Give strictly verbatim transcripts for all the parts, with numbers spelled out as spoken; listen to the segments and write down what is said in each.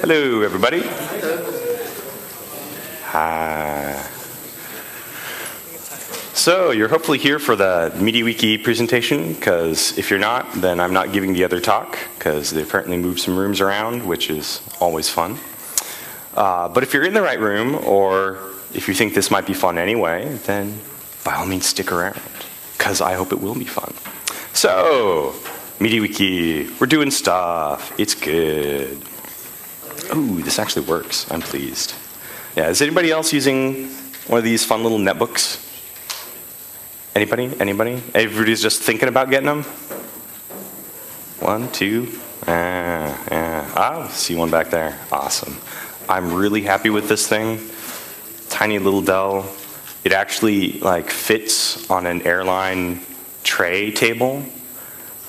Hello, everybody. Hi. So you're hopefully here for the MediaWiki presentation, because if you're not, then I'm not giving the other talk, because they apparently moved some rooms around, which is always fun. Uh, but if you're in the right room, or if you think this might be fun anyway, then by all means stick around, because I hope it will be fun. So, MediaWiki, we're doing stuff, it's good. Oh, this actually works, I'm pleased. Yeah, is anybody else using one of these fun little netbooks? Anybody? Anybody? Everybody's just thinking about getting them? One, two, ah, yeah. Ah, see one back there. Awesome. I'm really happy with this thing. Tiny little Dell. It actually like fits on an airline tray table,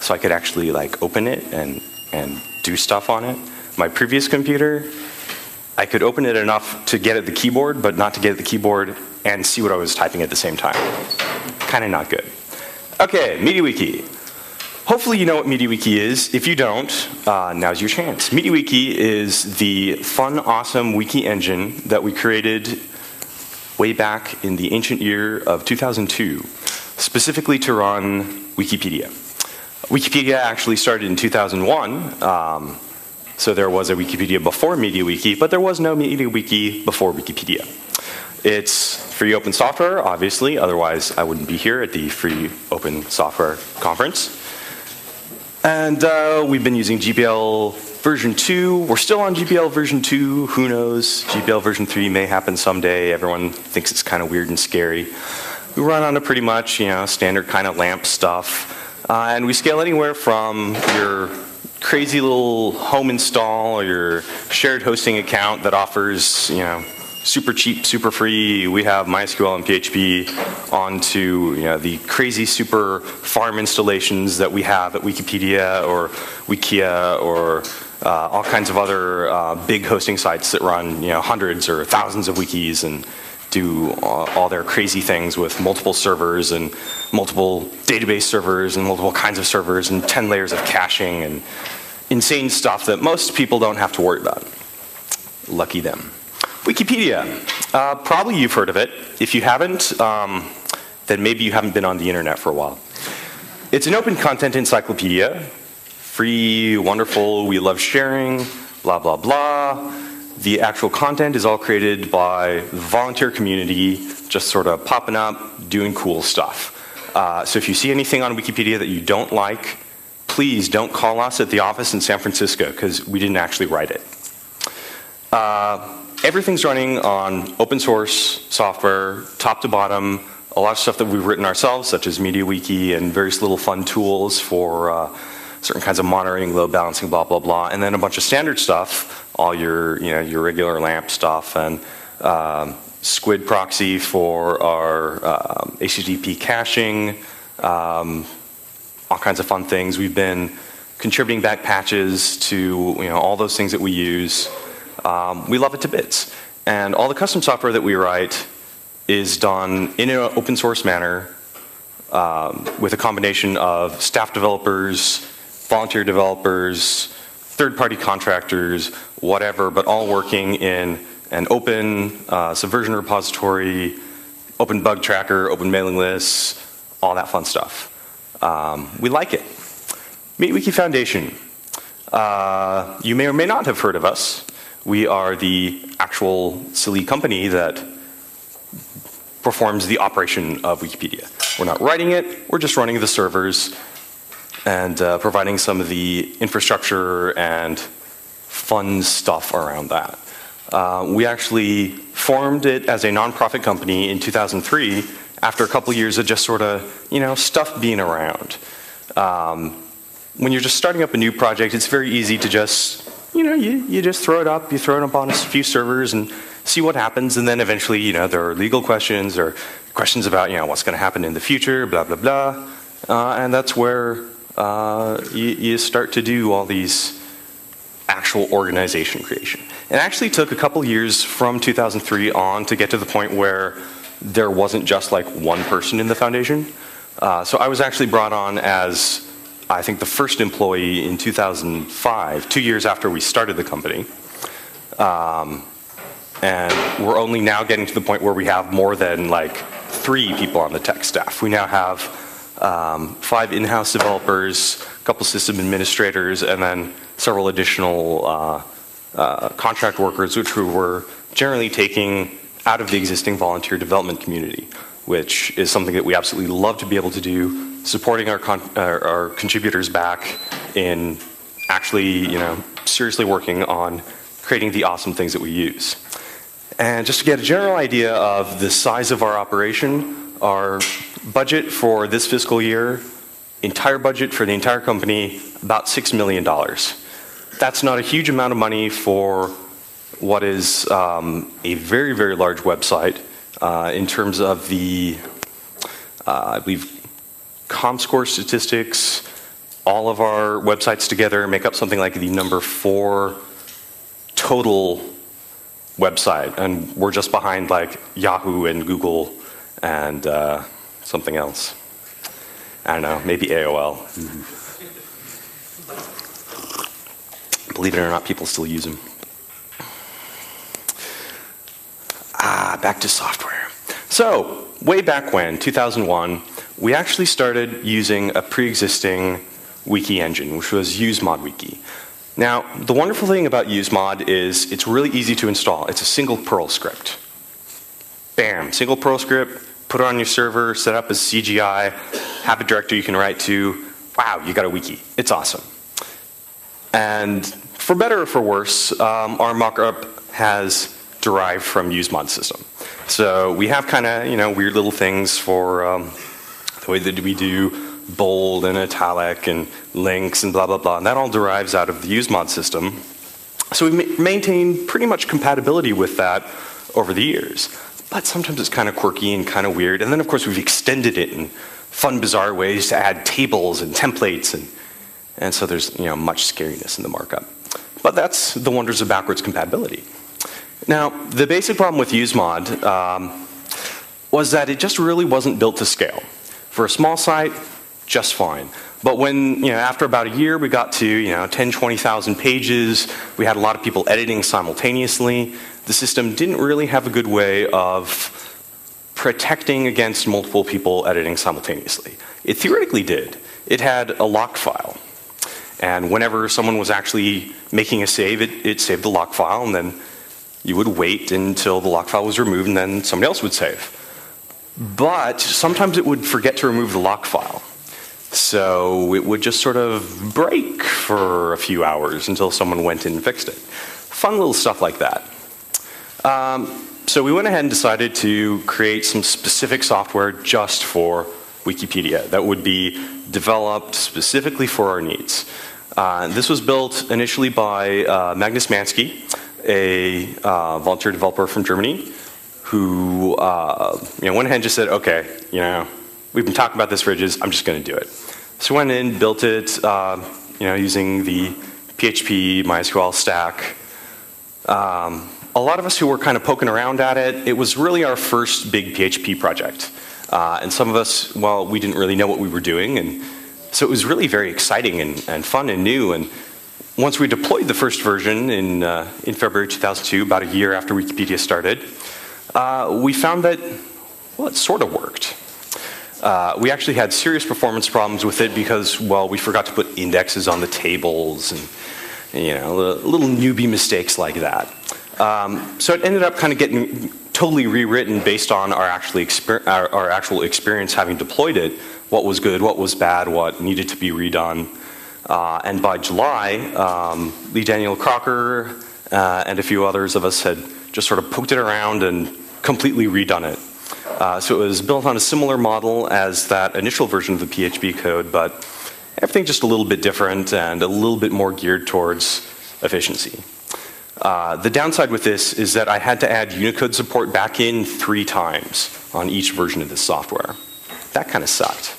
so I could actually like open it and, and do stuff on it. My previous computer, I could open it enough to get at the keyboard, but not to get at the keyboard and see what I was typing at the same time. Kind of not good. Okay, MediaWiki. Hopefully you know what MediaWiki is. If you don't, uh, now's your chance. MediaWiki is the fun, awesome wiki engine that we created way back in the ancient year of two thousand two, specifically to run Wikipedia. Wikipedia actually started in two thousand one. Um, So there was a Wikipedia before MediaWiki, but there was no MediaWiki before Wikipedia. It's free open software, obviously, otherwise I wouldn't be here at the free open software conference. And uh, we've been using G P L version two. We're still on G P L version two, who knows? G P L version three may happen someday. Everyone thinks it's kind of weird and scary. We run on a pretty much, you know, standard kind of LAMP stuff. Uh, and we scale anywhere from your crazy little home install or your shared hosting account that offers, you know, super cheap, super free, we have MySQL and P H P, onto, you know, the crazy super farm installations that we have at Wikipedia or Wikia or uh, all kinds of other uh, big hosting sites that run, you know, hundreds or thousands of wikis and do all their crazy things with multiple servers and multiple database servers and multiple kinds of servers and ten layers of caching and insane stuff that most people don't have to worry about. Lucky them. Wikipedia. Uh, probably you've heard of it. If you haven't, um, then maybe you haven't been on the internet for a while. It's an open content encyclopedia. Free, wonderful, we love sharing, blah, blah, blah. The actual content is all created by the volunteer community, just sort of popping up, doing cool stuff. Uh, so if you see anything on Wikipedia that you don't like, please don't call us at the office in San Francisco, because we didn't actually write it. Uh, everything's running on open source software, top to bottom, a lot of stuff that we've written ourselves, such as MediaWiki and various little fun tools for uh, certain kinds of monitoring, load balancing, blah, blah, blah, and then a bunch of standard stuff, all your, you know, your regular LAMP stuff, and um, squid proxy for our uh, H T T P caching, um, all kinds of fun things. We've been contributing back patches to, you know, all those things that we use. Um, we love it to bits. And all the custom software that we write is done in an open source manner um, with a combination of staff developers, volunteer developers, third-party contractors, whatever, but all working in an open uh, Subversion repository, open bug tracker, open mailing lists, all that fun stuff. Um, we like it. MediaWiki Foundation. Uh, you may or may not have heard of us. We are the actual silly company that performs the operation of Wikipedia. We're not writing it, we're just running the servers and uh, providing some of the infrastructure and fun stuff around that. Uh, we actually formed it as a nonprofit company in two thousand three after a couple of years of just sort of, you know, stuff being around. Um, when you're just starting up a new project, it's very easy to just, you know, you, you just throw it up, you throw it up on a few servers and see what happens, and then eventually, you know, there are legal questions or questions about, you know, what's going to happen in the future, blah, blah, blah. Uh, and that's where Uh, you, you start to do all these actual organization creation. It actually took a couple years from two thousand three on to get to the point where there wasn't just like one person in the foundation. Uh, so I was actually brought on as, I think, the first employee in two thousand five, two years after we started the company. Um, and we're only now getting to the point where we have more than like three people on the tech staff. We now have um, five in-house developers, a couple system administrators, and then several additional uh, uh, contract workers, which we were generally taking out of the existing volunteer development community, which is something that we absolutely love to be able to do, supporting our, con uh, our contributors back in actually, you know, seriously working on creating the awesome things that we use. And just to get a general idea of the size of our operation, our budget for this fiscal year, entire budget for the entire company, about six million dollars. That's not a huge amount of money for what is um, a very, very large website. Uh, in terms of the, uh, I believe, ComScore statistics, all of our websites together make up something like the number four total website, and we're just behind like Yahoo and Google and uh, something else. I don't know, maybe A O L. Mm-hmm. Believe it or not, people still use them. Ah, back to software. So, way back when, two thousand one, we actually started using a pre-existing wiki engine, which was UseModWiki. Now, the wonderful thing about UseMod is it's really easy to install. It's a single Perl script. Bam, single Perl script, put it on your server, set up as C G I, have a directory you can write to. Wow, you got a wiki. It's awesome. And for better or for worse, um, our mockup has derived from UseMod system. So we have kind of, you know, weird little things for um, the way that we do bold and italic and links and blah, blah, blah. And that all derives out of the UseMod system. So we've ma maintained pretty much compatibility with that over the years. But sometimes it's kind of quirky and kind of weird. And then, of course, we've extended it in fun, bizarre ways to add tables and templates. And, and so there's, you know, much scariness in the markup. But that's the wonders of backwards compatibility. Now, the basic problem with UseMod um, was that it just really wasn't built to scale. For a small site, just fine. But when, you know, after about a year, we got to, you know, ten, twenty thousand pages. We had a lot of people editing simultaneously. The system didn't really have a good way of protecting against multiple people editing simultaneously. It theoretically did. It had a locked file. And whenever someone was actually making a save, it, it saved the lock file, and then you would wait until the lock file was removed, and then somebody else would save. But sometimes it would forget to remove the lock file. So it would just sort of break for a few hours until someone went in and fixed it. Fun little stuff like that. Um, so we went ahead and decided to create some specific software just for Wikipedia that would be developed specifically for our needs. Uh, this was built initially by uh, Magnus Manske, a uh, volunteer developer from Germany, who uh, you know, went ahead and just said, okay, you know, we've been talking about this for ages, I'm just going to do it. So went in, built it, uh, you know, using the P H P, MySQL stack. Um, a lot of us who were kind of poking around at it, it was really our first big P H P project. Uh, and some of us, well, we didn't really know what we were doing, and so it was really very exciting and, and fun and new. And once we deployed the first version in, uh, in February two thousand two, about a year after Wikipedia started, uh, we found that, well, it sort of worked. Uh, we actually had serious performance problems with it because, well, we forgot to put indexes on the tables and, you know, little newbie mistakes like that. Um, so it ended up kind of getting totally rewritten based on our, actually exper our, our actual experience having deployed it, what was good, what was bad, what needed to be redone. Uh, and by July, um, Lee Daniel Crocker uh, and a few others of us had just sort of poked it around and completely redone it. Uh, so it was built on a similar model as that initial version of the P H P code, but everything just a little bit different and a little bit more geared towards efficiency. Uh, the downside with this is that I had to add Unicode support back in three times on each version of this software. That kind of sucked.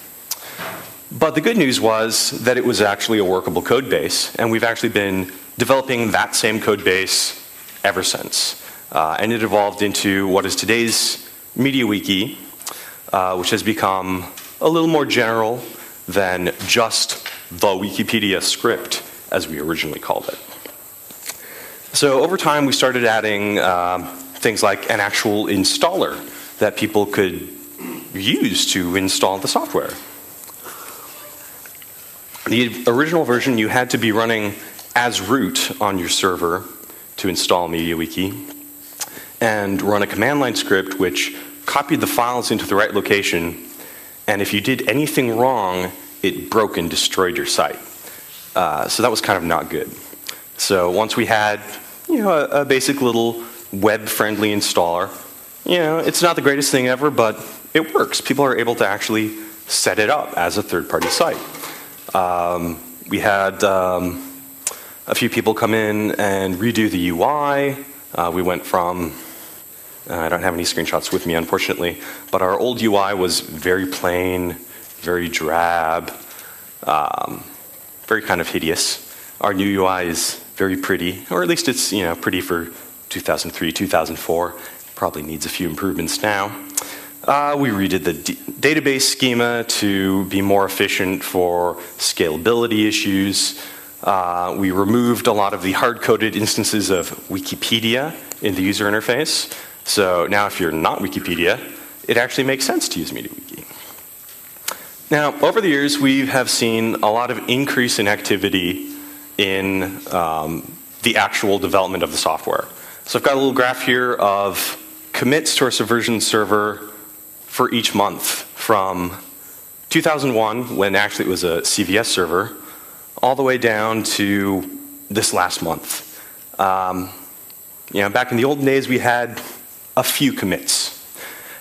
But the good news was that it was actually a workable code base, and we've actually been developing that same code base ever since. Uh, and it evolved into what is today's MediaWiki, uh, which has become a little more general than just the Wikipedia script, as we originally called it. So over time, we started adding um, things like an actual installer that people could use to install the software. The original version, you had to be running as root on your server to install MediaWiki, and run a command line script which copied the files into the right location, and if you did anything wrong, it broke and destroyed your site. Uh, so that was kind of not good. So once we had, you know, a, a basic little web-friendly installer, you know, it's not the greatest thing ever, but it works. People are able to actually set it up as a third-party site. Um, we had um, a few people come in and redo the U I. Uh, we went from, uh, I don't have any screenshots with me, unfortunately, but our old U I was very plain, very drab, um, very kind of hideous. Our new U I is very pretty, or at least it's, you know, pretty for two thousand three, two thousand four. Probably needs a few improvements now. Uh, we redid the d database schema to be more efficient for scalability issues. Uh, we removed a lot of the hard-coded instances of Wikipedia in the user interface. So now if you're not Wikipedia, it actually makes sense to use MediaWiki. Now, over the years, we have seen a lot of increase in activity in um, the actual development of the software. So I've got a little graph here of commits to our Subversion server for each month from two thousand one, when actually it was a C V S server, all the way down to this last month. Um, you know, back in the olden days, we had a few commits.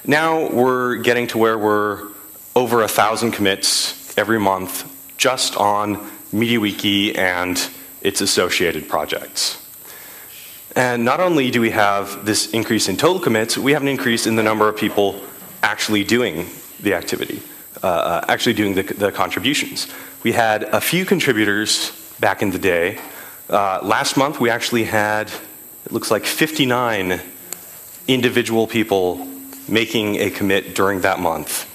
Now we're getting to where we're over a thousand commits every month just on MediaWiki and its associated projects. And not only do we have this increase in total commits, we have an increase in the number of people actually doing the activity, uh, actually doing the, the contributions. We had a few contributors back in the day. Uh, last month, we actually had, it looks like, fifty-nine individual people making a commit during that month.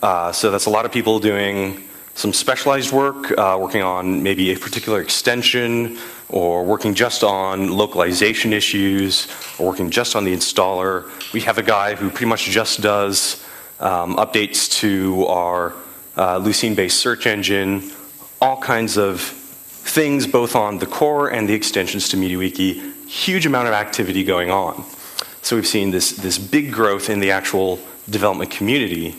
Uh, so that's a lot of people doing some specialized work, uh, working on maybe a particular extension, or working just on localization issues, or working just on the installer. We have a guy who pretty much just does um, updates to our uh, Lucene-based search engine, all kinds of things both on the core and the extensions to MediaWiki, huge amount of activity going on. So we've seen this, this big growth in the actual development community,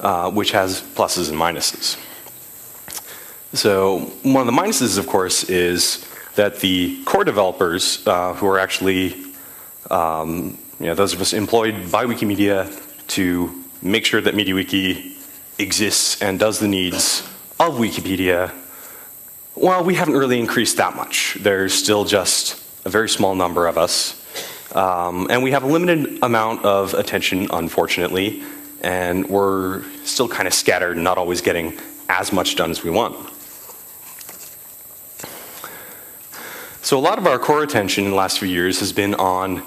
uh, which has pluses and minuses. So one of the minuses, of course, is that the core developers uh, who are actually, um, you know, those of us employed by Wikimedia to make sure that MediaWiki exists and does the needs of Wikipedia, well, we haven't really increased that much. There's still just a very small number of us. Um, and we have a limited amount of attention, unfortunately, and we're still kind of scattered and not always getting as much done as we want. So a lot of our core attention in the last few years has been on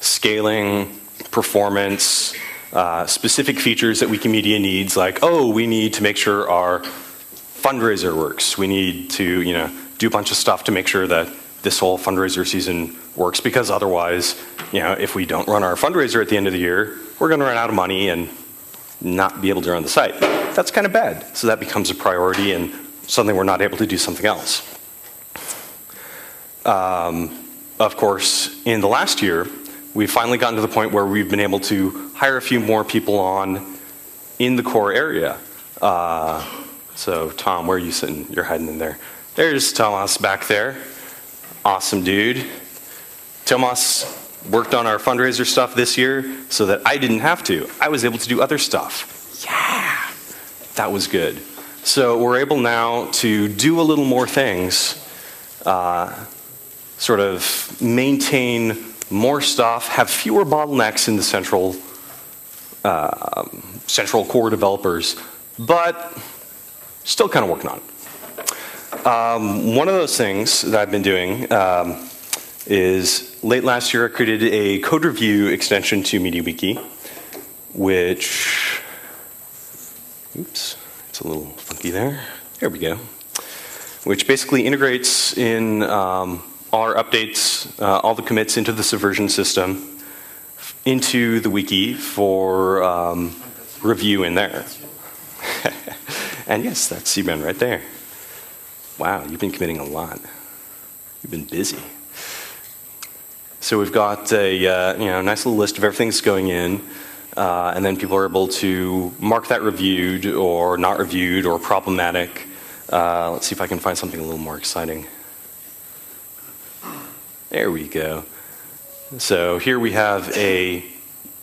scaling, performance, uh, specific features that Wikimedia needs, like, oh, we need to make sure our fundraiser works. We need to, you know, do a bunch of stuff to make sure that this whole fundraiser season works, because otherwise, you know, if we don't run our fundraiser at the end of the year, we're going to run out of money and not be able to run the site. That's kind of bad. So that becomes a priority, and suddenly we're not able to do something else. Um, of course, in the last year, we've finally gotten to the point where we've been able to hire a few more people on in the core area. Uh, so, Tom, where are you sitting? You're hiding in there. There's Tomas back there. Awesome dude. Tomas worked on our fundraiser stuff this year so that I didn't have to. I was able to do other stuff. Yeah! That was good. So we're able now to do a little more things, uh, sort of maintain more stuff, have fewer bottlenecks in the central, uh, central core developers, but still kind of working on it. Um, one of those things that I've been doing um, is late last year I created a code review extension to MediaWiki, which, oops, it's a little funky there. There we go. Which basically integrates in um, our updates, uh, all the commits into the Subversion system, into the wiki for um, review in there. And yes, that's Sieben right there. Wow, you've been committing a lot. You've been busy. So we've got a uh, you know, nice little list of everything that's going in, uh, and then people are able to mark that reviewed or not reviewed or problematic. Uh, let's see if I can find something a little more exciting. There we go. So here we have a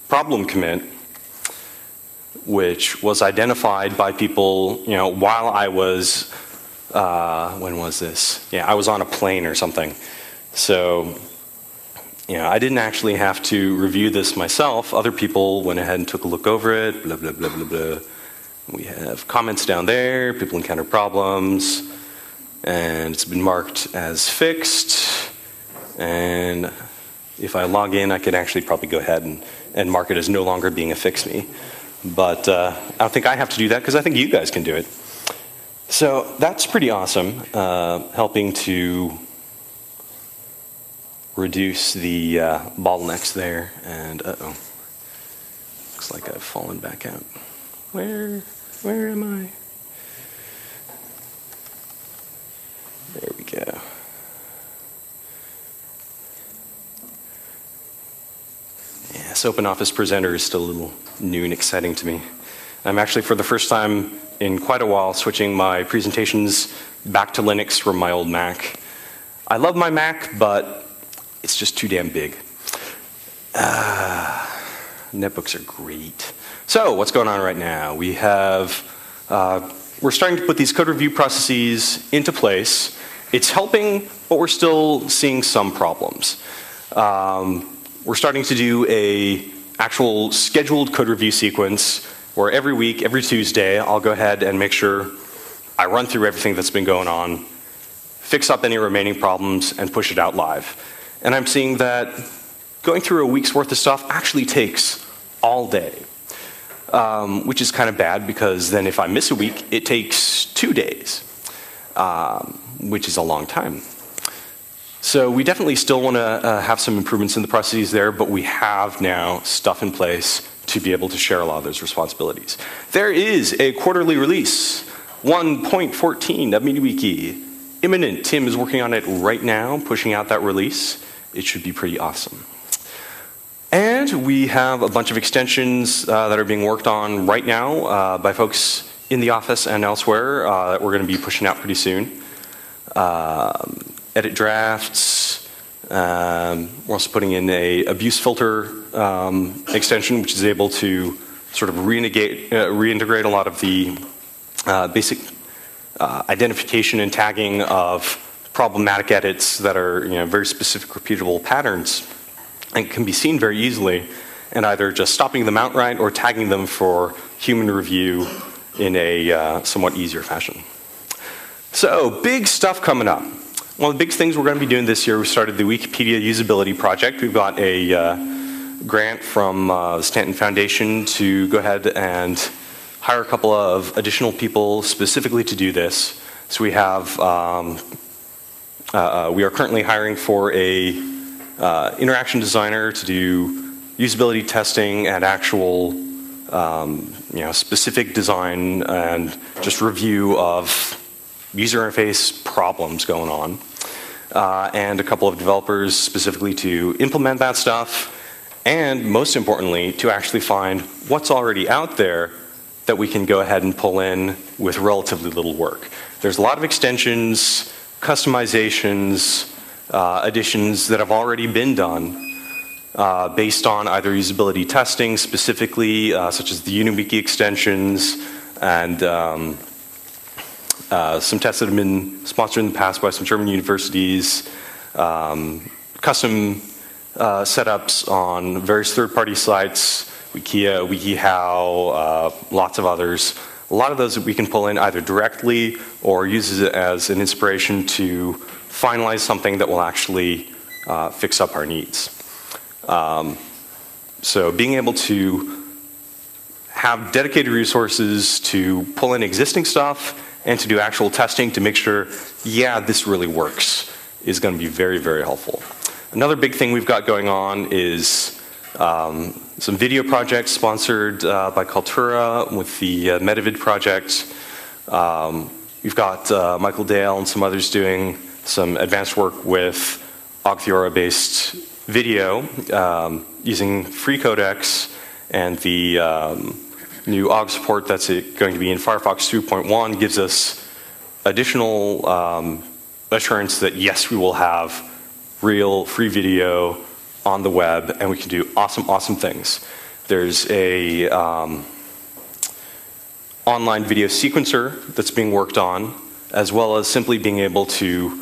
problem commit, which was identified by people, you know, while I was, uh, when was this? Yeah, I was on a plane or something. So, you know, I didn't actually have to review this myself. Other people went ahead and took a look over it, blah, blah, blah, blah, blah. We have comments down there, people encounter problems, and it's been marked as fixed. And if I log in, I could actually probably go ahead and, and mark it as no longer being a fix me. But uh, I don't think I have to do that, because I think you guys can do it. So that's pretty awesome, uh, helping to reduce the uh, bottlenecks there. And uh-oh, looks like I've fallen back out. Where, where am I? There we go. Yes, OpenOffice Presenter is still a little new and exciting to me. I'm actually, for the first time in quite a while, switching my presentations back to Linux from my old Mac. I love my Mac, but it's just too damn big. Uh, netbooks are great. So what's going on right now? We have, uh, we're starting to put these code review processes into place. It's helping, but we're still seeing some problems. Um, We're starting to do a actual scheduled code review sequence where every week, every Tuesday, I'll go ahead and make sure I run through everything that's been going on, fix up any remaining problems, and push it out live. And I'm seeing that going through a week's worth of stuff actually takes all day, um, which is kind of bad, because then if I miss a week, it takes two days, um, which is a long time. So we definitely still want to uh, have some improvements in the processes there, but we have now stuff in place to be able to share a lot of those responsibilities. There is a quarterly release, one point fourteen of MediaWiki. Imminent. Tim is working on it right now, pushing out that release. It should be pretty awesome. And we have a bunch of extensions uh, that are being worked on right now uh, by folks in the office and elsewhere uh, that we're going to be pushing out pretty soon. Uh, edit drafts, um, we're also putting in a abuse filter um, extension, which is able to sort of reintegrate, uh, reintegrate a lot of the uh, basic uh, identification and tagging of problematic edits that are, you know, very specific repeatable patterns and can be seen very easily, and either just stopping them outright or tagging them for human review in a uh, somewhat easier fashion. So, big stuff coming up. One of the big things we're going to be doing this year, we started the Wikipedia usability project. We've got a uh, grant from uh, the Stanton Foundation to go ahead and hire a couple of additional people specifically to do this. So we have, um, uh, we are currently hiring for a uh, interaction designer to do usability testing and actual, um, you know, specific design and just review of user interface problems going on, uh, and a couple of developers specifically to implement that stuff, and most importantly, to actually find what's already out there that we can go ahead and pull in with relatively little work. There's a lot of extensions, customizations, uh, additions that have already been done uh, based on either usability testing specifically, uh, such as the UniWiki extensions, and um, Uh, some tests that have been sponsored in the past by some German universities, um, custom uh, setups on various third-party sites, Wikia, WikiHow, uh, lots of others. A lot of those that we can pull in either directly or use it as an inspiration to finalize something that will actually uh, fix up our needs. Um, so being able to have dedicated resources to pull in existing stuff and to do actual testing to make sure, yeah, this really works. is going to be very, very helpful. Another big thing we've got going on is um, some video projects sponsored uh, by Kaltura with the uh, Metavid project. Um, we've got uh, Michael Dale and some others doing some advanced work with Ogg Theora-based video um, using free codecs and the um, new Ogg support that's going to be in Firefox two point one gives us additional um, assurance that yes, we will have real free video on the web and we can do awesome, awesome things. There's a um, online video sequencer that's being worked on, as well as simply being able to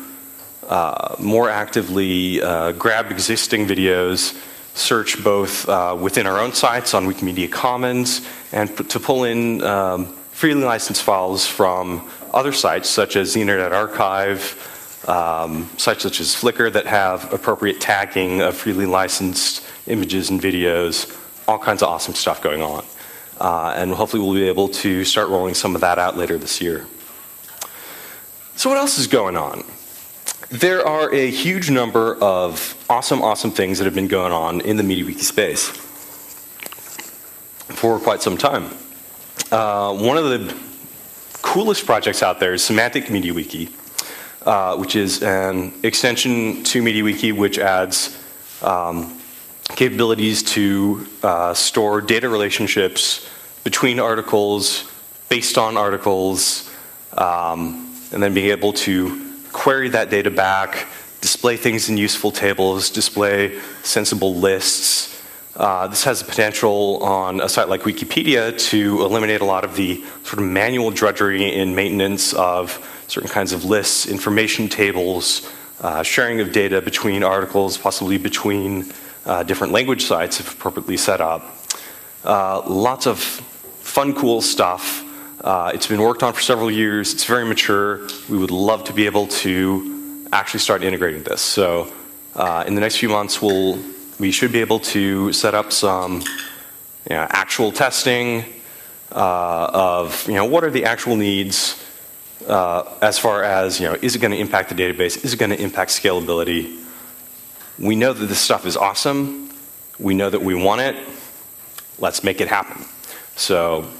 Uh, more actively uh, grab existing videos, search both uh, within our own sites on Wikimedia Commons, and to pull in um, freely licensed files from other sites such as the Internet Archive, um, sites such as Flickr that have appropriate tagging of freely licensed images and videos, all kinds of awesome stuff going on. Uh, and hopefully we'll be able to start rolling some of that out later this year. So what else is going on? There are a huge number of awesome, awesome things that have been going on in the MediaWiki space for quite some time. Uh, one of the coolest projects out there is Semantic MediaWiki, uh, which is an extension to MediaWiki which adds um, capabilities to uh, store data relationships between articles, based on articles, um, and then being able to query that data back, display things in useful tables, display sensible lists. Uh, this has the potential on a site like Wikipedia to eliminate a lot of the sort of manual drudgery in maintenance of certain kinds of lists, information tables, uh, sharing of data between articles, possibly between uh, different language sites if appropriately set up. Uh, lots of fun, cool stuff. Uh, it's been worked on for several years, it's very mature. We would love to be able to actually start integrating this. So uh, in the next few months, we'll, we should be able to set up some you know, actual testing uh, of you know, what are the actual needs uh, as far as you know, is it going to impact the database, is it going to impact scalability. We know that this stuff is awesome, we know that we want it, let's make it happen. So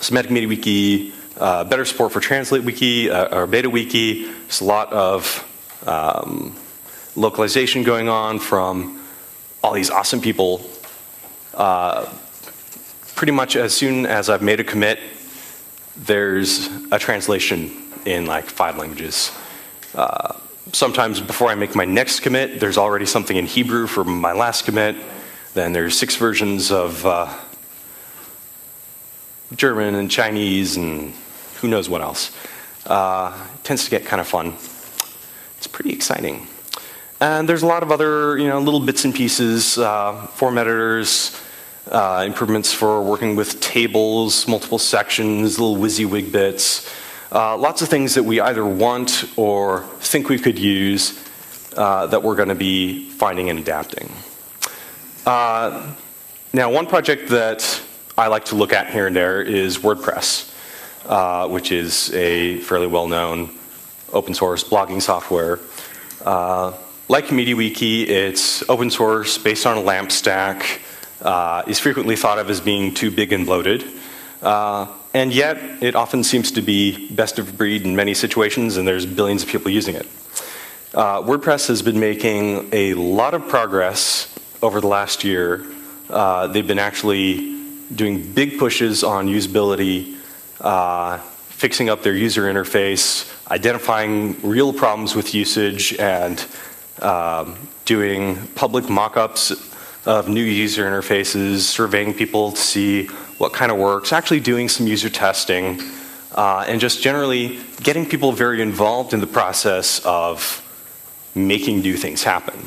Semantic MediaWiki, uh, better support for TranslateWiki, uh, or BetaWiki. There's a lot of um, localization going on from all these awesome people. Uh, pretty much as soon as I've made a commit, there's a translation in like five languages. Uh, sometimes before I make my next commit, there's already something in Hebrew for my last commit. Then there's six versions of uh, German and Chinese and who knows what else. Uh, it tends to get kind of fun. It's pretty exciting. And there's a lot of other you know, little bits and pieces, uh, form editors, uh, improvements for working with tables, multiple sections, little WYSIWYG bits. Uh, lots of things that we either want or think we could use uh, that we're going to be finding and adapting. Uh, now one project that I like to look at here and there is WordPress, uh, which is a fairly well-known open source blogging software. Uh, like MediaWiki, it's open source, based on a LAMP stack, uh, is frequently thought of as being too big and bloated, uh, and yet it often seems to be best of breed in many situations, and there's billions of people using it. Uh, WordPress has been making a lot of progress over the last year. Uh, they've been actually doing big pushes on usability, uh, fixing up their user interface, identifying real problems with usage, and uh, doing public mock-ups of new user interfaces, surveying people to see what kind of works, actually doing some user testing, uh, and just generally getting people very involved in the process of making new things happen.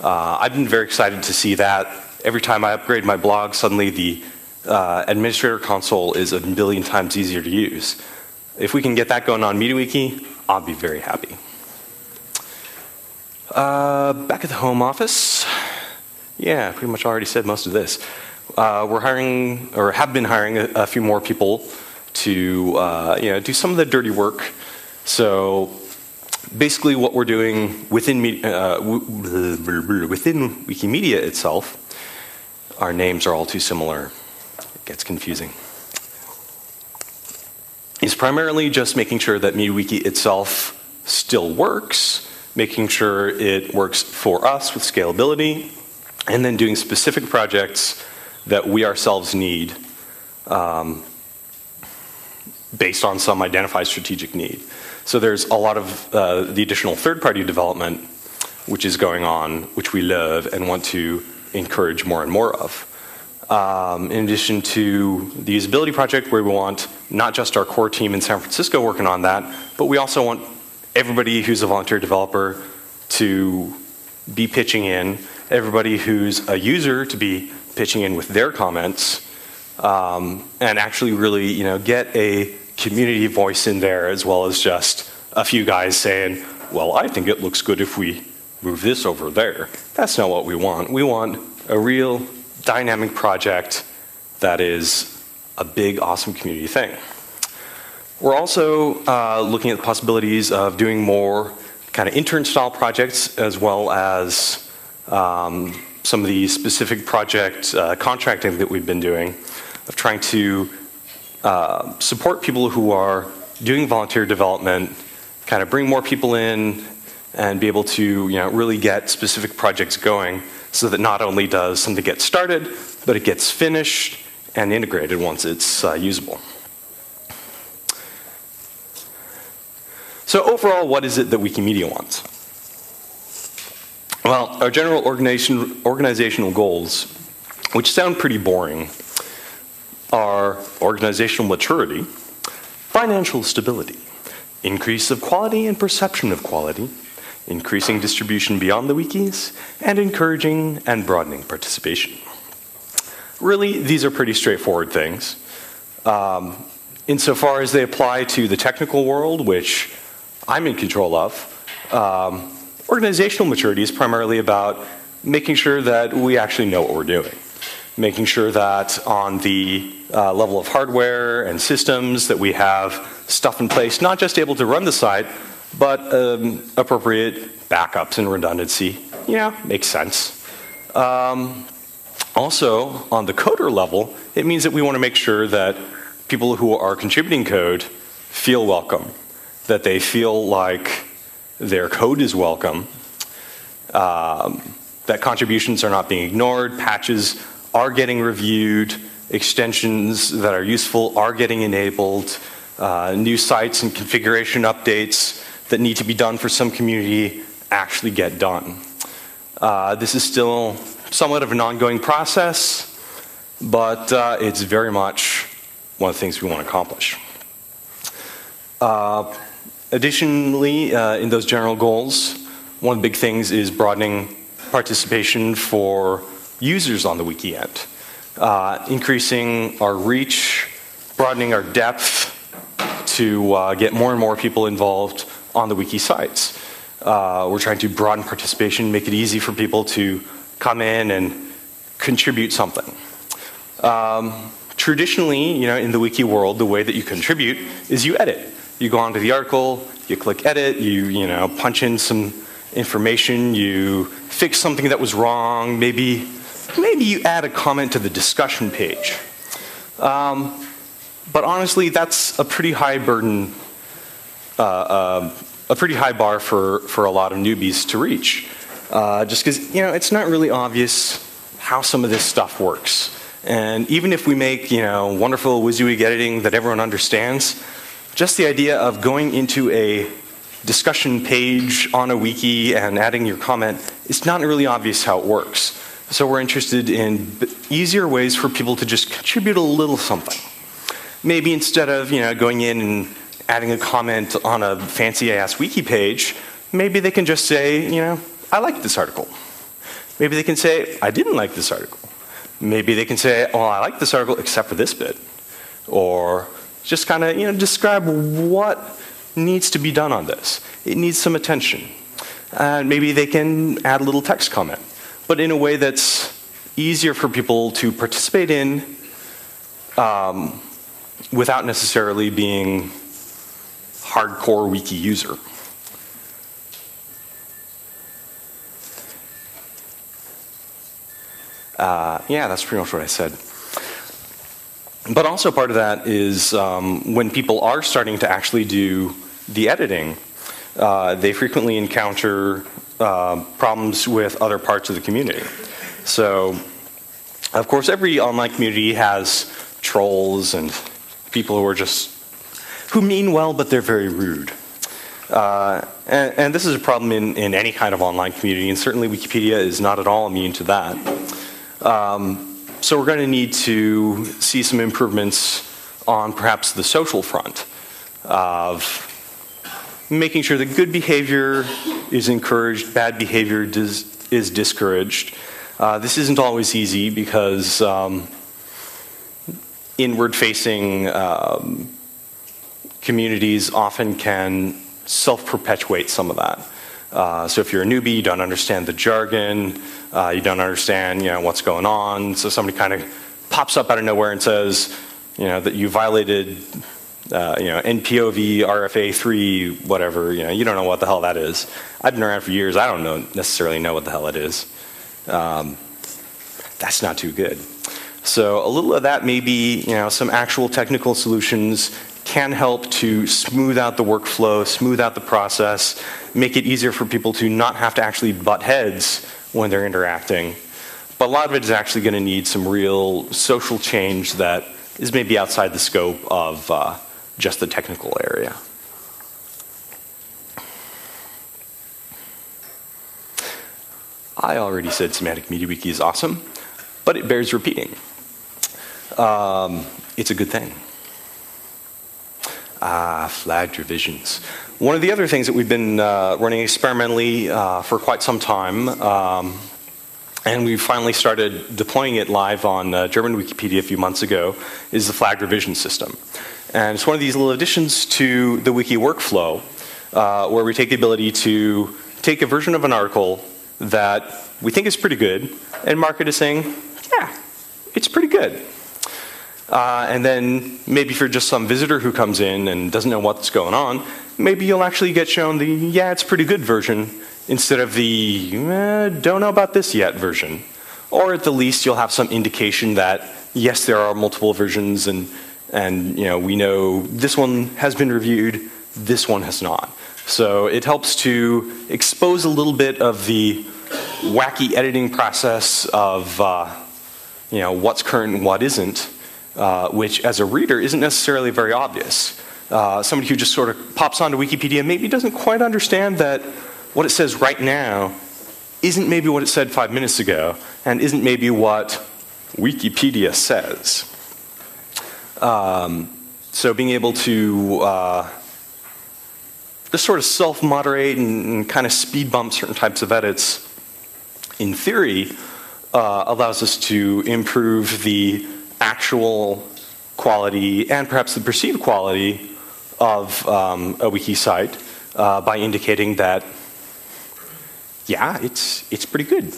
Uh, I've been very excited to see that. Every time I upgrade my blog, suddenly the Uh, administrator console is a billion times easier to use. If we can get that going on MediaWiki, I'll be very happy. Uh, back at the home office, yeah, pretty much already said most of this. Uh, we're hiring, or have been hiring, a, a few more people to uh, you know, do some of the dirty work. So basically what we're doing within, uh, within Wikimedia itself. Our names are all too similar. It gets confusing. Is primarily just making sure that MediaWiki itself still works, making sure it works for us with scalability, and then doing specific projects that we ourselves need um, based on some identified strategic need. So there's a lot of uh, the additional third-party development which is going on, which we love and want to encourage more and more of. Um, in addition to the usability project where we want not just our core team in San Francisco working on that, but we also want everybody who's a volunteer developer to be pitching in, everybody who's a user to be pitching in with their comments, um, and actually really, you know, get a community voice in there as well as just a few guys saying, well, I think it looks good if we move this over there. That's not what we want. We want a real dynamic project that is a big, awesome community thing. We're also uh, looking at the possibilities of doing more kind of intern-style projects as well as um, some of the specific project uh, contracting that we've been doing of trying to Uh, support people who are doing volunteer development, kind of bring more people in and be able to, you know, really get specific projects going so that not only does something get started, but it gets finished and integrated once it's uh, usable. So overall, what is it that Wikimedia wants? Well, our general organization, organizational goals, which sound pretty boring, are organizational maturity, financial stability, increase of quality and perception of quality, increasing distribution beyond the wikis, and encouraging and broadening participation. Really, these are pretty straightforward things. Um, insofar as they apply to the technical world, which I'm in control of, um, organizational maturity is primarily about making sure that we actually know what we're doing. Making sure that on the uh, level of hardware and systems that we have stuff in place, not just able to run the site, but um, appropriate backups and redundancy, you know, makes sense. Um, also, on the coder level, it means that we want to make sure that people who are contributing code feel welcome, that they feel like their code is welcome, um, that contributions are not being ignored, patches are getting reviewed, extensions that are useful are getting enabled, uh, new sites and configuration updates that need to be done for some community actually get done. Uh, this is still somewhat of an ongoing process, but uh, it's very much one of the things we want to accomplish. Uh, additionally, uh, in those general goals, one of the big things is broadening participation for users on the wiki end, uh, increasing our reach, broadening our depth to uh, get more and more people involved on the wiki sites. Uh, we're trying to broaden participation, make it easy for people to come in and contribute something. Um, traditionally, you know, in the wiki world, the way that you contribute is you edit. You go onto the article, you click edit, you you know punch in some information, you fix something that was wrong, maybe. Maybe you add a comment to the discussion page. Um, but honestly, that's a pretty high burden, uh, uh, a pretty high bar for, for a lot of newbies to reach. Uh, just because, you know, it's not really obvious how some of this stuff works. And even if we make, you know, wonderful WYSIWYG editing that everyone understands, just the idea of going into a discussion page on a wiki and adding your comment, it's not really obvious how it works. So we're interested in easier ways for people to just contribute a little something. Maybe instead of, you know, going in and adding a comment on a fancy-ass wiki page, maybe they can just say, you know, I liked this article. Maybe they can say, I didn't like this article. Maybe they can say, well, I like this article except for this bit. Or just kind of, you know, describe what needs to be done on this. It needs some attention. And uh, maybe they can add a little text comment, but in a way that's easier for people to participate in um, without necessarily being hardcore wiki user. Uh, yeah, that's pretty much what I said. But also part of that is um, when people are starting to actually do the editing, uh, they frequently encounter uh, problems with other parts of the community. So, of course, every online community has trolls and people who are just, who mean well, but they're very rude. Uh, and, and this is a problem in, in any kind of online community, and certainly Wikipedia is not at all immune to that. Um, so we're going to need to see some improvements on perhaps the social front of making sure that good behavior is encouraged, bad behavior dis is discouraged. Uh, this isn't always easy because um, inward-facing um, communities often can self-perpetuate some of that. Uh, so if you're a newbie, you don't understand the jargon, uh, you don't understand, you know, what's going on. So somebody kind of pops up out of nowhere and says, you know, that you violated, uh, you know, N P O V, R F A three, whatever. You know, you don't know what the hell that is. I've been around for years. I don't know necessarily know what the hell it is. Um, that's not too good. So a little of that, maybe, you know, some actual technical solutions can help to smooth out the workflow, smooth out the process, make it easier for people to not have to actually butt heads when they're interacting. But a lot of it is actually going to need some real social change that is maybe outside the scope of uh, just the technical area. I already said Semantic MediaWiki is awesome, but it bears repeating. Um, it's a good thing. Ah, flagged revisions. One of the other things that we've been uh, running experimentally uh, for quite some time, um, and we finally started deploying it live on uh, German Wikipedia a few months ago, is the flagged revision system. And it's one of these little additions to the wiki workflow, uh, where we take the ability to take a version of an article that we think is pretty good, and mark it as saying, yeah, it's pretty good. Uh, and then maybe for just some visitor who comes in and doesn't know what's going on, maybe you'll actually get shown the, yeah, it's pretty good version instead of the, eh, don't know about this yet version. Or at the least, you'll have some indication that, yes, there are multiple versions and, and you know, we know this one has been reviewed, this one has not. So it helps to expose a little bit of the wacky editing process of uh, you know, what's current and what isn't. Uh, which, as a reader, isn't necessarily very obvious. Uh, somebody who just sort of pops onto Wikipedia maybe doesn't quite understand that what it says right now isn't maybe what it said five minutes ago, and isn't maybe what Wikipedia says. Um, so being able to uh, just sort of self-moderate and, and kind of speed bump certain types of edits, in theory, uh, allows us to improve the actual quality and perhaps the perceived quality of um, a wiki site uh, by indicating that, yeah, it's, it's pretty good.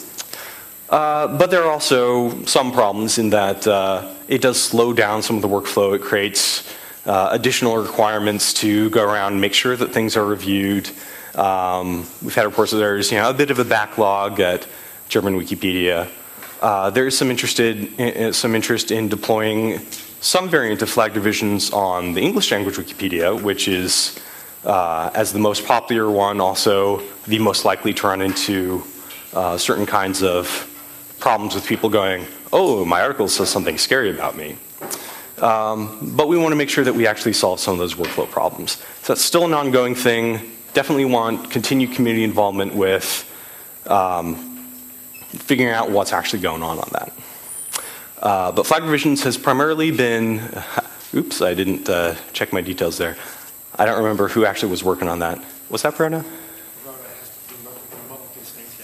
Uh, but there are also some problems in that uh, it does slow down some of the workflow. It creates uh, additional requirements to go around and make sure that things are reviewed. Um, we've had reports that there's, you know, a bit of a backlog at German Wikipedia. Uh, there is some, interested in, some interest in deploying some variant of flagged revisions on the English language Wikipedia, which is, uh, as the most popular one, also the most likely to run into uh, certain kinds of problems with people going, oh, my article says something scary about me. Um, but we want to make sure that we actually solve some of those workflow problems. So that's still an ongoing thing. Definitely want continued community involvement with um, figuring out what's actually going on on that. Uh, but flag revisions has primarily been, oops, I didn't uh, check my details there. I don't remember who actually was working on that. Was that Verona?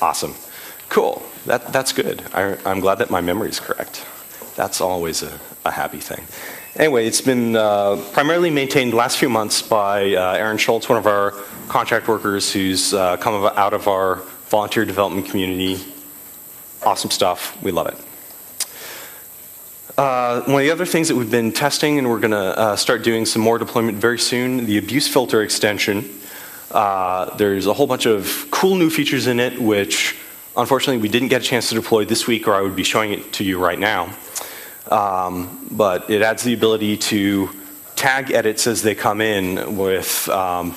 Awesome. Cool. That, that's good. I, I'm glad that my memory is correct. That's always a, a happy thing. Anyway, it's been uh, primarily maintained the last few months by uh, Aaron Schultz, one of our contract workers who's uh, come out of our volunteer development community. Awesome stuff. We love it. Uh, one of the other things that we've been testing, and we're going to uh, start doing some more deployment very soon, the abuse filter extension. Uh, there's a whole bunch of cool new features in it, which Unfortunately, we didn't get a chance to deploy this week, or I would be showing it to you right now. Um, but it adds the ability to tag edits as they come in with um,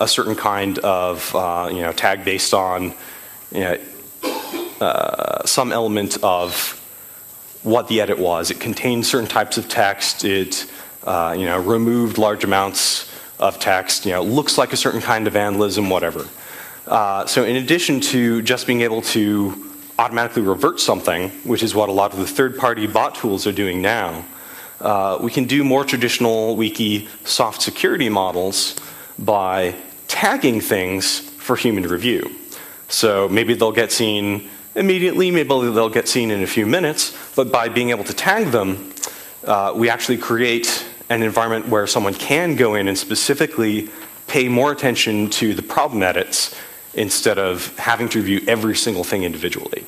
a certain kind of uh, you know, tag based on you know, uh, some element of what the edit was. It contained certain types of text. It uh, you know, removed large amounts of text. You know, looks like a certain kind of vandalism, whatever. Uh, so in addition to just being able to automatically revert something, which is what a lot of the third-party bot tools are doing now, uh, we can do more traditional wiki soft security models by tagging things for human review. So maybe they'll get seen immediately, maybe they'll get seen in a few minutes, but by being able to tag them, uh, we actually create an environment where someone can go in and specifically pay more attention to the problem edits instead of having to review every single thing individually.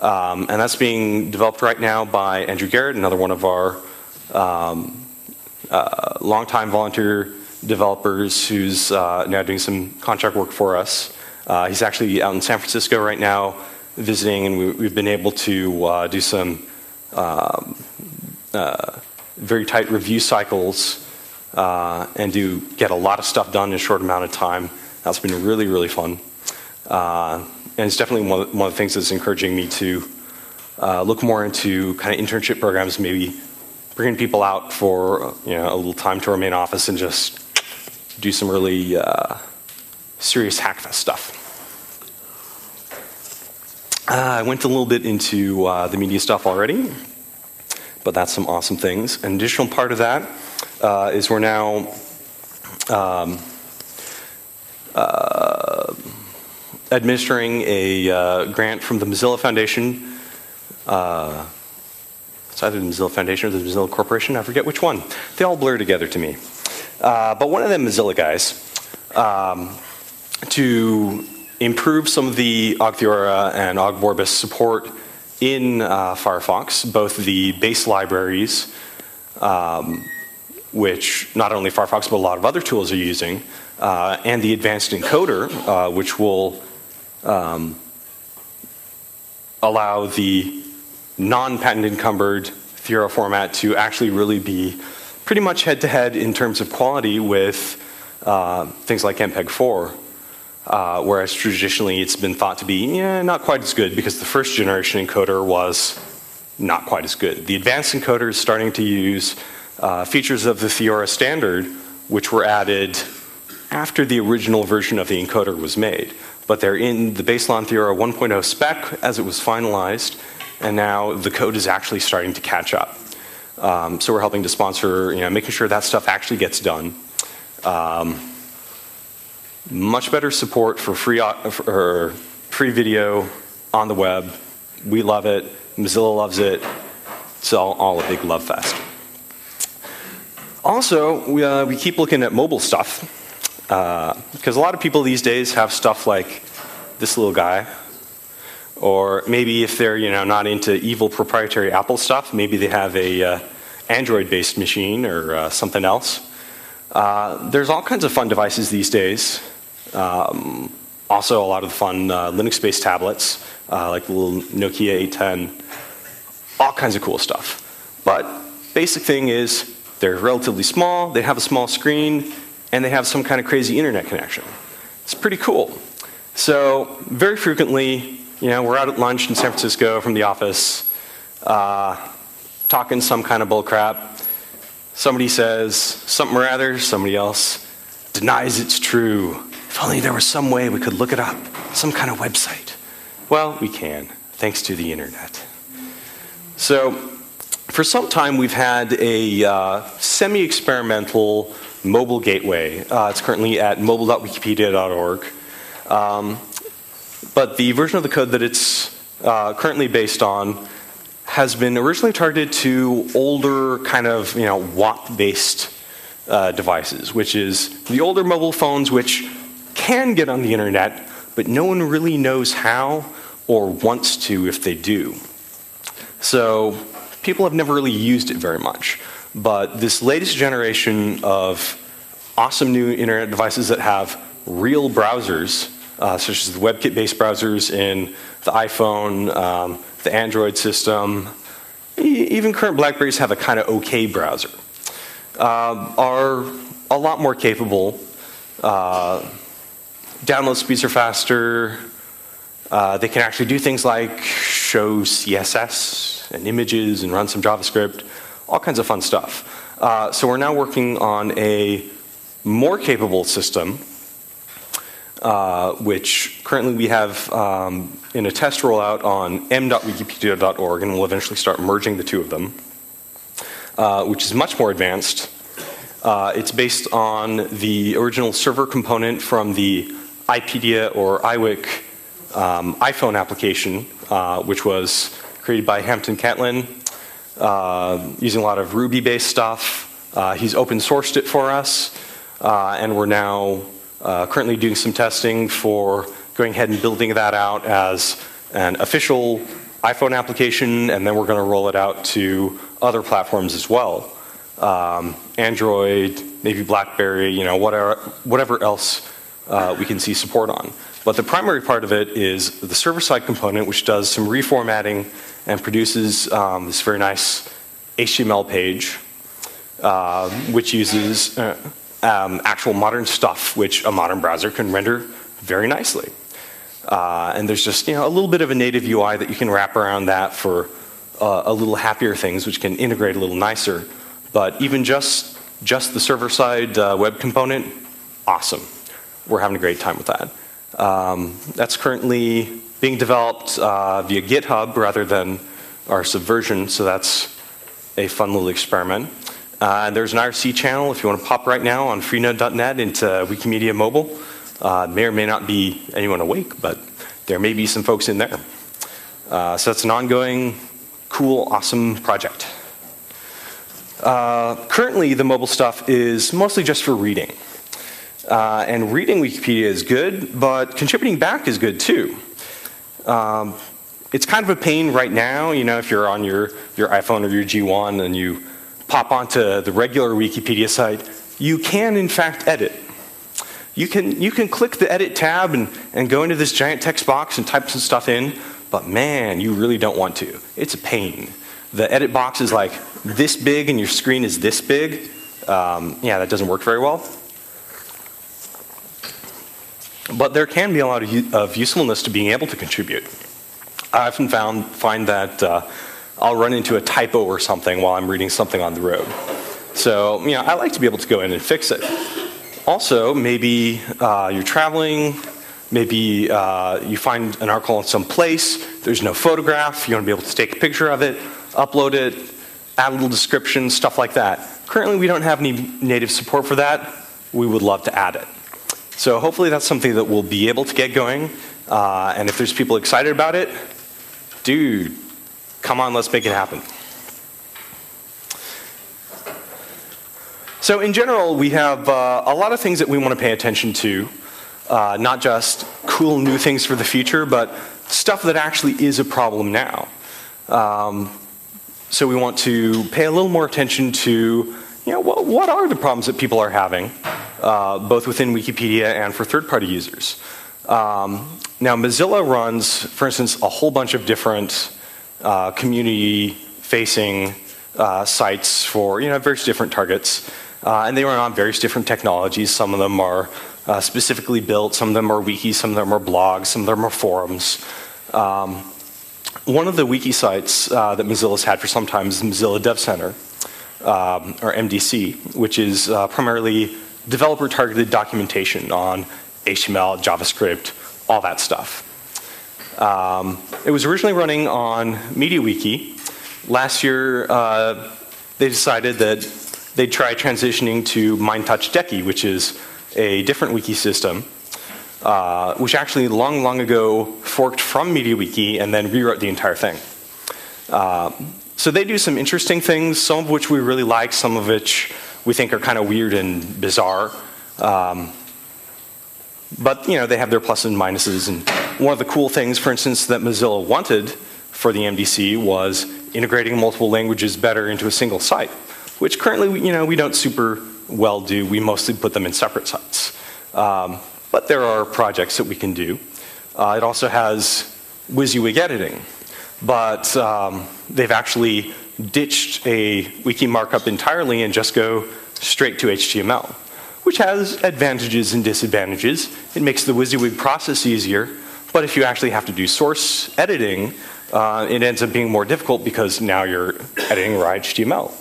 Um, and that's being developed right now by Andrew Garrett, another one of our um, uh, longtime volunteer developers who's uh, now doing some contract work for us. Uh, he's actually out in San Francisco right now visiting, and we, we've been able to uh, do some um, uh, very tight review cycles uh, and do get a lot of stuff done in a short amount of time. That's been really, really fun. Uh, and it's definitely one of, one of the things that's encouraging me to uh, look more into kind of internship programs, maybe bringing people out for you know, a little time to remain office and just do some really uh, serious hackfest stuff. Uh, I went a little bit into uh, the media stuff already, but that's some awesome things. An additional part of that uh, is we're now... Um, Uh, administering a uh, grant from the Mozilla Foundation. Uh, it's either the Mozilla Foundation or the Mozilla Corporation. I forget which one. They all blur together to me. Uh, but one of them Mozilla guys um, to improve some of the Ogg Theora and Ogg Vorbis support in uh, Firefox, both the base libraries, um, which not only Firefox but a lot of other tools are using, Uh, and the advanced encoder, uh, which will um, allow the non-patent encumbered Theora format to actually really be pretty much head-to-head in terms of quality with uh, things like M P E G four, uh, whereas traditionally it's been thought to be yeah, not quite as good because the first generation encoder was not quite as good. The advanced encoder is starting to use uh, features of the Theora standard, which were added after the original version of the encoder was made. But they're in the baseline Theora one point oh spec as it was finalized, and now the code is actually starting to catch up. Um, so we're helping to sponsor, you know, making sure that stuff actually gets done. Um, much better support for free, for free video on the web. We love it, Mozilla loves it. It's all, all a big love fest. Also, we, uh, we keep looking at mobile stuff. Uh, because a lot of people these days have stuff like this little guy, or maybe if they're you know not into evil proprietary Apple stuff, maybe they have a uh, Android-based machine or uh, something else. Uh, there's all kinds of fun devices these days. Um, also, a lot of fun uh, Linux-based tablets, uh, like the little Nokia eight ten. All kinds of cool stuff. But basic thing is they're relatively small. They have a small screen. And they have some kind of crazy internet connection. It's pretty cool. So very frequently, you know, we're out at lunch in San Francisco from the office, uh, talking some kind of bull crap. Somebody says something or other, somebody else denies it's true. If only there was some way we could look it up, some kind of website. Well, we can, thanks to the internet. So for some time we've had a uh, semi-experimental mobile gateway. Uh, it's currently at mobile dot wikipedia dot org. Um, but the version of the code that it's uh, currently based on has been originally targeted to older kind of you know W A P-based uh, devices, which is the older mobile phones which can get on the internet, but no one really knows how or wants to if they do. So people have never really used it very much. But this latest generation of awesome new internet devices that have real browsers uh, such as the WebKit-based browsers in the iPhone, um, the Android system. E even current BlackBerries have a kind of okay browser. Uh, are a lot more capable. Uh, download speeds are faster. Uh, they can actually do things like show C S S and images and run some JavaScript, all kinds of fun stuff. Uh, so we're now working on a more capable system, uh, which currently we have um, in a test rollout on m dot wikipedia dot org, and we'll eventually start merging the two of them, uh, which is much more advanced. Uh, it's based on the original server component from the iPedia or iWik um, iPhone application, uh, which was created by Hampton Catlin, uh, using a lot of Ruby-based stuff. Uh, he's open-sourced it for us, uh, and we're now uh, currently doing some testing for going ahead and building that out as an official iPhone application, and then we're going to roll it out to other platforms as well. Um, Android, maybe BlackBerry, you know, whatever, whatever else uh, we can see support on. But the primary part of it is the server-side component, which does some reformatting and produces um, this very nice H T M L page, uh, which uses uh, um, actual modern stuff, which a modern browser can render very nicely. Uh, and there's just, you know, a little bit of a native U I that you can wrap around that for uh, a little happier things, which can integrate a little nicer. But even just, just the server-side uh, web component, awesome. We're having a great time with that. Um, that's currently being developed uh, via GitHub rather than our Subversion, so that's a fun little experiment. Uh, and there's an I R C channel if you want to pop right now on freenode dot net into Wikimedia Mobile. Uh, may or may not be anyone awake, but there may be some folks in there. Uh, so that's an ongoing, cool, awesome project. Uh, currently, the mobile stuff is mostly just for reading. Uh, and reading Wikipedia is good, but contributing back is good too. Um, it's kind of a pain right now, you know, if you're on your, your iPhone or your G one and you pop onto the regular Wikipedia site, you can in fact edit. You can, you can click the edit tab and, and go into this giant text box and type some stuff in, but man, you really don't want to. It's a pain. The edit box is like this big and your screen is this big. Um, yeah, that doesn't work very well. But there can be a lot of, of usefulness to being able to contribute. I often found, find that uh, I'll run into a typo or something while I'm reading something on the road. So, you know, I like to be able to go in and fix it. Also, maybe uh, you're traveling, maybe uh, you find an article in some place, there's no photograph, you want to be able to take a picture of it, upload it, add a little description, stuff like that. Currently, we don't have any native support for that. We would love to add it. So hopefully that's something that we'll be able to get going. Uh, and if there's people excited about it, dude, come on, let's make it happen. So in general, we have uh, a lot of things that we want to pay attention to. Uh, not just cool new things for the future, but stuff that actually is a problem now. Um, so we want to pay a little more attention to, you know, what, what are the problems that people are having, uh, both within Wikipedia and for third-party users. Um, now, Mozilla runs, for instance, a whole bunch of different uh, community-facing uh, sites for, you know, various different targets, uh, and they run on various different technologies. Some of them are uh, specifically built, some of them are wikis, some of them are blogs, some of them are forums. Um, One of the wiki sites uh, that Mozilla's had for some time is Mozilla Dev Center, um, or M D C, which is uh, primarily developer-targeted documentation on H T M L, JavaScript, all that stuff. Um, it was originally running on MediaWiki. Last year, uh, they decided that they'd try transitioning to MindTouchDeki, which is a different wiki system. Uh, which actually long, long ago forked from MediaWiki and then rewrote the entire thing. Uh, so they do some interesting things, some of which we really like, some of which we think are kind of weird and bizarre. Um, but, you know, they have their pluses and minuses. And one of the cool things, for instance, that Mozilla wanted for the M D C was integrating multiple languages better into a single site, which currently, you know, we don't super well do. We mostly put them in separate sites. Um, But there are projects that we can do. Uh, it also has WYSIWYG editing, but um, they've actually ditched a wiki markup entirely and just go straight to H T M L, which has advantages and disadvantages. It makes the WYSIWYG process easier, but if you actually have to do source editing, uh, it ends up being more difficult because now you're editing raw H T M L.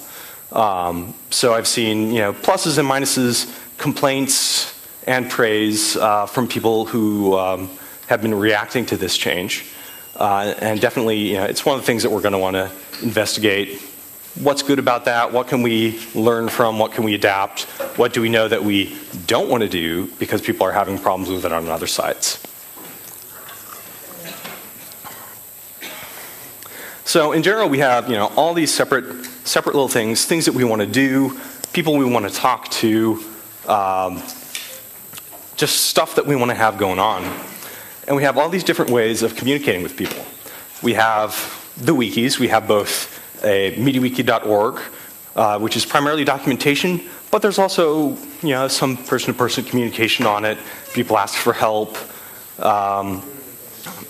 Um, so I've seen, you know, pluses and minuses, complaints and praise uh, from people who um, have been reacting to this change. Uh, and definitely, you know, it's one of the things that we're going to want to investigate. What's good about that? What can we learn from? What can we adapt? What do we know that we don't want to do because people are having problems with it on other sites? So in general, we have, you know, all these separate, separate little things, things that we want to do, people we want to talk to, um, just stuff that we want to have going on. And we have all these different ways of communicating with people. We have the wikis. We have both a MediaWiki dot org, uh, which is primarily documentation, but there's also, you know, some person-to-person communication on it. People ask for help. Um,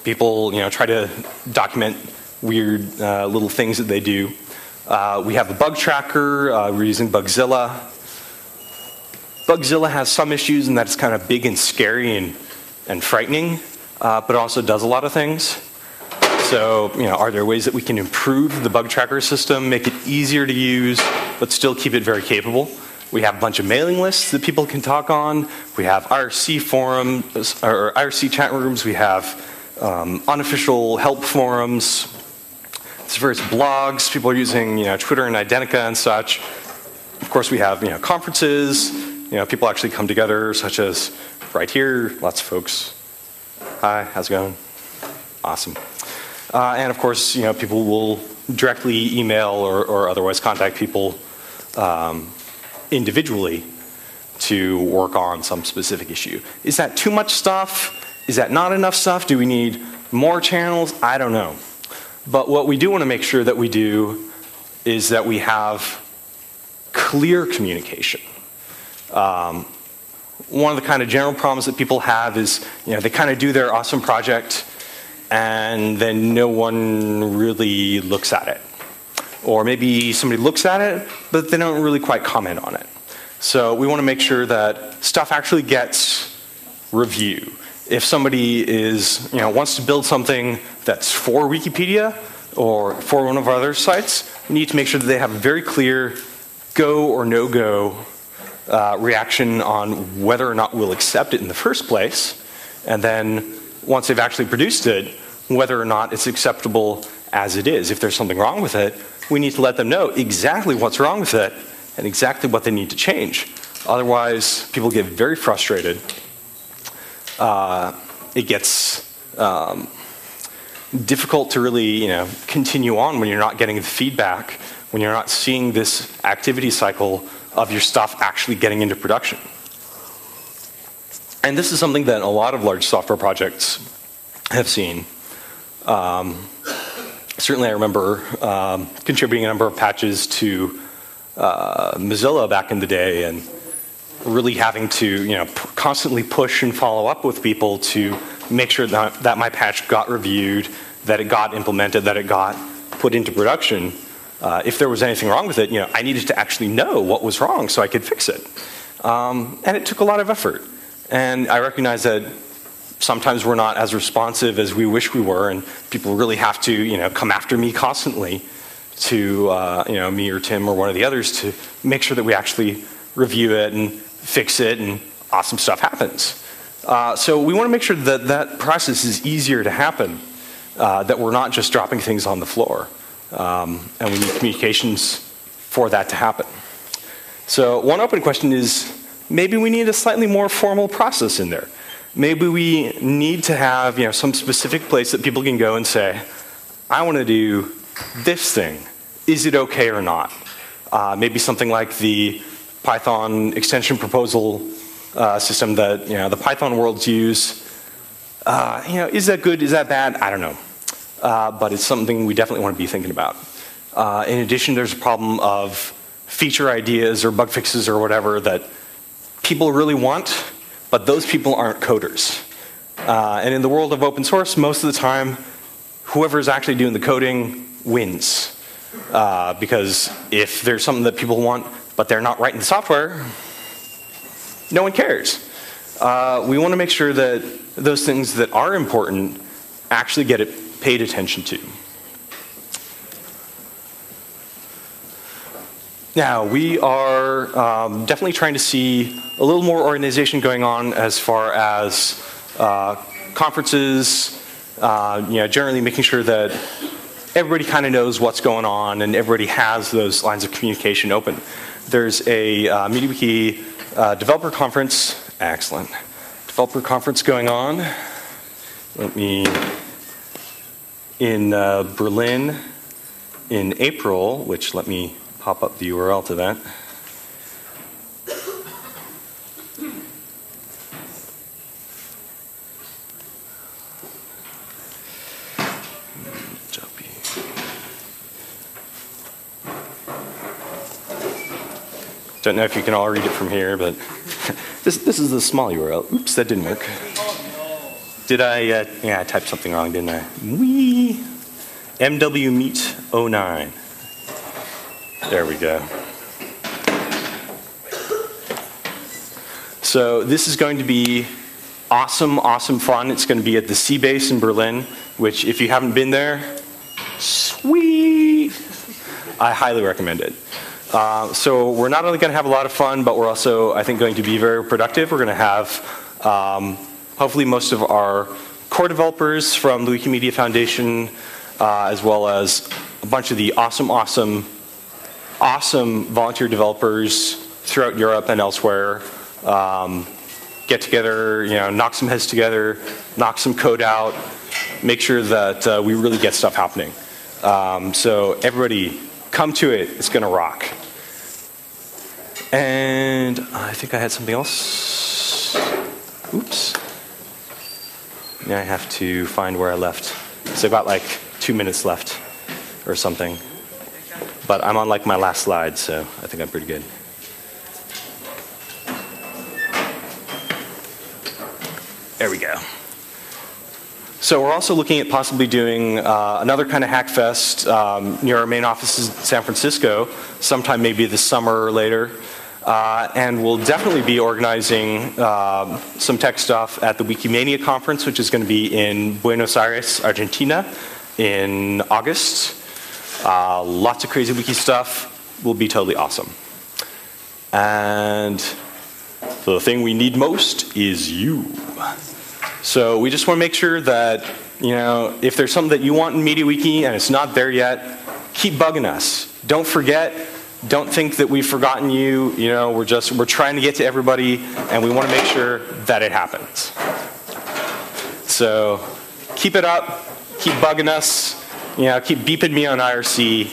people, you know, try to document weird uh, little things that they do. Uh, we have a bug tracker. Uh, we're using Bugzilla. Bugzilla has some issues in that it's kind of big and scary and, and frightening, uh, but also does a lot of things. So, you know, are there ways that we can improve the bug tracker system, make it easier to use, but still keep it very capable? We have a bunch of mailing lists that people can talk on. We have I R C forums, or I R C chat rooms. We have um, unofficial help forums. There's various blogs. People are using, you know, Twitter and Identica and such. Of course, we have, you know, conferences. You know, people actually come together, such as right here. Lots of folks. Hi, how's it going? Awesome. Uh, and of course, you know, people will directly email or, or otherwise contact people um, individually to work on some specific issue. Is that too much stuff? Is that not enough stuff? Do we need more channels? I don't know. But what we do want to make sure that we do is that we have clear communication. Um, one of the kind of general problems that people have is, you know, they kind of do their awesome project and then no one really looks at it. Or maybe somebody looks at it, but they don't really quite comment on it. So we want to make sure that stuff actually gets review. If somebody is, you know, wants to build something that's for Wikipedia or for one of our other sites, we need to make sure that they have a very clear go or no-go uh, reaction on whether or not we'll accept it in the first place, and then once they've actually produced it, whether or not it's acceptable as it is. If there's something wrong with it, we need to let them know exactly what's wrong with it and exactly what they need to change. Otherwise, people get very frustrated. Uh, it gets um, difficult to really, you know, continue on when you're not getting the feedback, when you're not seeing this activity cycle of your stuff actually getting into production. And this is something that a lot of large software projects have seen. Um, certainly I remember um, contributing a number of patches to uh, Mozilla back in the day and really having to, you know, constantly push and follow up with people to make sure that, that my patch got reviewed, that it got implemented, that it got put into production. Uh, if there was anything wrong with it, you know, I needed to actually know what was wrong so I could fix it. Um, and it took a lot of effort. And I recognize that sometimes we're not as responsive as we wish we were, and people really have to, you know, come after me constantly to, uh, you know, me or Tim or one of the others to make sure that we actually review it and fix it, and awesome stuff happens. Uh, so we want to make sure that that process is easier to happen, uh, that we're not just dropping things on the floor. Um, and we need communications for that to happen. So one open question is, maybe we need a slightly more formal process in there. Maybe we need to have, you know, some specific place that people can go and say, I want to do this thing. Is it okay or not? Uh, maybe something like the Python extension proposal uh, system that, you know, the Python worlds use. Uh, you know, is that good? Is that bad? I don't know. Uh, but it's something we definitely want to be thinking about. Uh, in addition, there's a problem of feature ideas or bug fixes or whatever that people really want, but those people aren't coders. Uh, and in the world of open source, most of the time, whoever's actually doing the coding wins. Uh, because if there's something that people want, but they're not writing the software, no one cares. Uh, we want to make sure that those things that are important actually get it paid attention to. Now, we are um, definitely trying to see a little more organization going on as far as uh, conferences, uh, you know, generally making sure that everybody kind of knows what's going on and everybody has those lines of communication open. There's a uh, MediaWiki uh, developer conference. Excellent. Developer conference going on. Let me, in uh, Berlin in April, which let me pop up the U R L to that. Don't know if you can all read it from here, but this this is the small U R L. Oops, that didn't work. Did I? Uh, yeah, I typed something wrong, didn't I? Wee. M W meet oh nine. There we go. So this is going to be awesome, awesome fun. It's going to be at the Sea Base in Berlin, which if you haven't been there, sweet. I highly recommend it. Uh, so we're not only going to have a lot of fun, but we're also, I think, going to be very productive. We're going to have, um, hopefully, most of our core developers from the Wikimedia Foundation, uh, as well as a bunch of the awesome, awesome, awesome volunteer developers throughout Europe and elsewhere, um, get together, you know, knock some heads together, knock some code out, make sure that uh, we really get stuff happening. Um, so everybody, come to it. It's going to rock. And I think I had something else. Oops. Now I have to find where I left. So about like two minutes left or something. But I'm on like my last slide, so I think I'm pretty good. There we go. So we're also looking at possibly doing uh, another kind of hackfest um, near our main offices in San Francisco, sometime maybe this summer or later. Uh, and we'll definitely be organizing um, some tech stuff at the Wikimania conference, which is going to be in Buenos Aires, Argentina, in August. Uh, lots of crazy wiki stuff. Will be totally awesome. And the thing we need most is you. So we just want to make sure that, you know, if there's something that you want in MediaWiki and it's not there yet, keep bugging us. Don't forget. Don't think that we've forgotten you. You know, we're just, we're trying to get to everybody, and we want to make sure that it happens. So keep it up. Keep bugging us. You know, keep beeping me on I R C.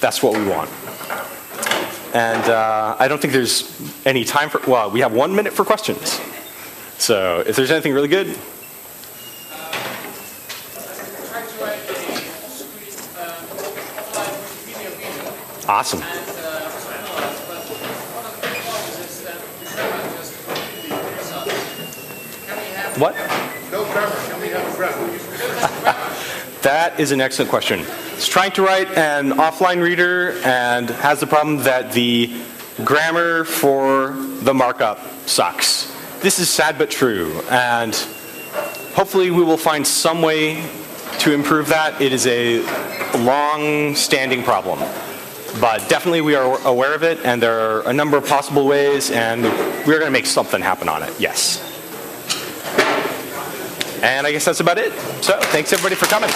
That's what we want. And uh, I don't think there's any time for, well, we have one minute for questions. So if there's anything really good. Uh, I tried a screen, uh, online Wikipedia reading. Awesome. And uh, one of the big problems is that we cannot just copy the results. Can we have what? No grammar. Can we have a grammar? That is an excellent question. It's trying to write an offline reader and has the problem that the grammar for the markup sucks. This is sad but true, and hopefully we will find some way to improve that. It is a long-standing problem, but definitely we are aware of it, and there are a number of possible ways, and we're going to make something happen on it, yes. And I guess that's about it. So thanks everybody for coming.